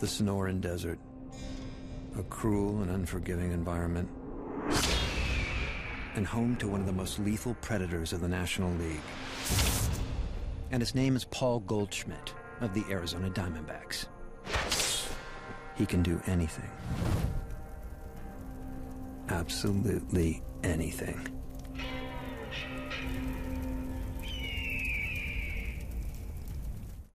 The Sonoran Desert, a cruel and unforgiving environment, and home to one of the most lethal predators of the National League. And his name is Paul Goldschmidt of the Arizona Diamondbacks. He can do anything. Absolutely anything.